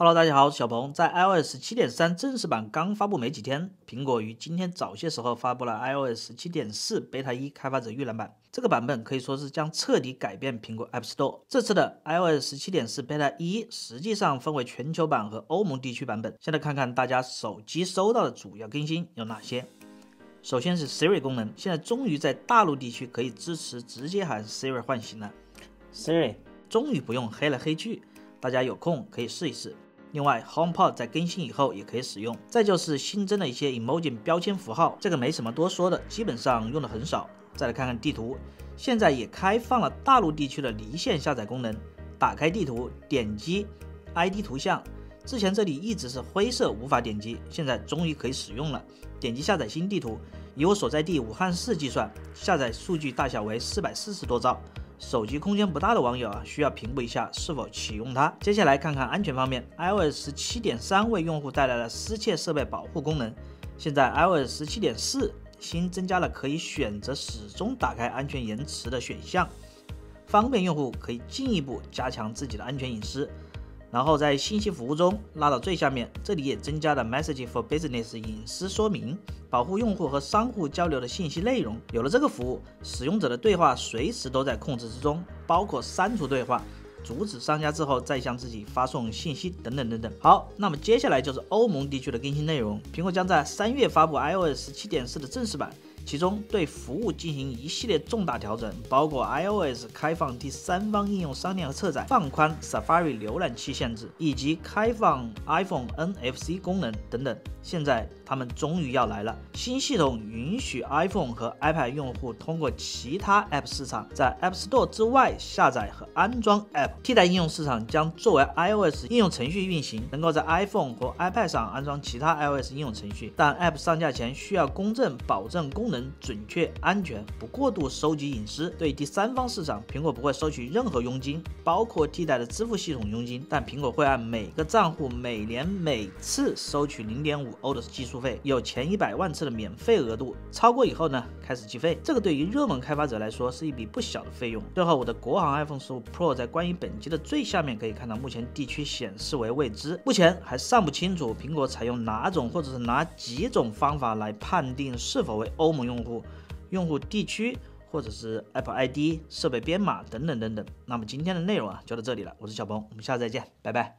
Hello， 大家好，小鹏。在 iOS 17.3 正式版刚发布没几天，苹果于今天早些时候发布了 iOS 17.4 Beta 1开发者预览版。这个版本可以说是将彻底改变苹果 App Store。这次的 iOS 17.4 Beta 1实际上分为全球版和欧盟地区版本。现在看看大家手机收到的主要更新有哪些。首先是 Siri 功能，现在终于在大陆地区可以支持直接喊 Siri 唤醒了。Siri 终于不用黑来黑去，大家有空可以试一试。另外 HomePod 在更新以后也可以使用。再就是新增了一些 emoji 标签符号，这个没什么多说的，基本上用的很少。再来看看地图，现在也开放了大陆地区的离线下载功能。打开地图，点击 ID 图像，之前这里一直是灰色无法点击，现在终于可以使用了。点击下载新地图，以我所在地武汉市计算，下载数据大小为440多兆。手机空间不大的网友需要评估一下是否启用它。接下来看看安全方面 ，iOS 17.3 为用户带来了私窃设备保护功能。现在 iOS 17.4 新增加了可以选择始终打开安全延迟的选项，方便用户可以进一步加强自己的安全隐私。然后在信息服务中拉到最下面，这里也增加了 Message for Business 隐私说明，保护用户和商户交流的信息内容。有了这个服务，使用者的对话随时都在控制之中，包括删除对话、阻止商家之后再向自己发送信息等等等等。好，那么接下来就是欧盟地区的更新内容。苹果将在3月发布 iOS 17.4 的正式版，其中对服务进行一系列重大调整，包括 iOS 开放第三方应用商店和车载，放宽 Safari 浏览器限制，以及开放 iPhone NFC 功能等等。现在他们终于要来了，新系统允许 iPhone 和 iPad 用户通过其他 App 市场在 App Store 之外下载和安装 App， 替代应用市场将作为 iOS 应用程序运行，能够在 iPhone 和 iPad 上安装其他 iOS 应用程序，但 App 上架前需要公证，保证功能准确、安全，不过度收集隐私。对第三方市场，苹果不会收取任何佣金，包括替代的支付系统佣金，但苹果会按每个账户每年每次收取 0.5 欧的技术费，有前100万次的免费额度，超过以后呢开始计费。这个对于热门开发者来说是一笔不小的费用。最后，我的国行 iPhone 15 Pro 在关于本期的最下面可以看到，目前地区显示为未知，目前还尚不清楚苹果采用哪种或者是哪几种方法来判定是否为欧盟用户地区或者是 Apple ID 设备编码等等等等。那么今天的内容就到这里了，我是小鹏，我们下次再见，拜拜。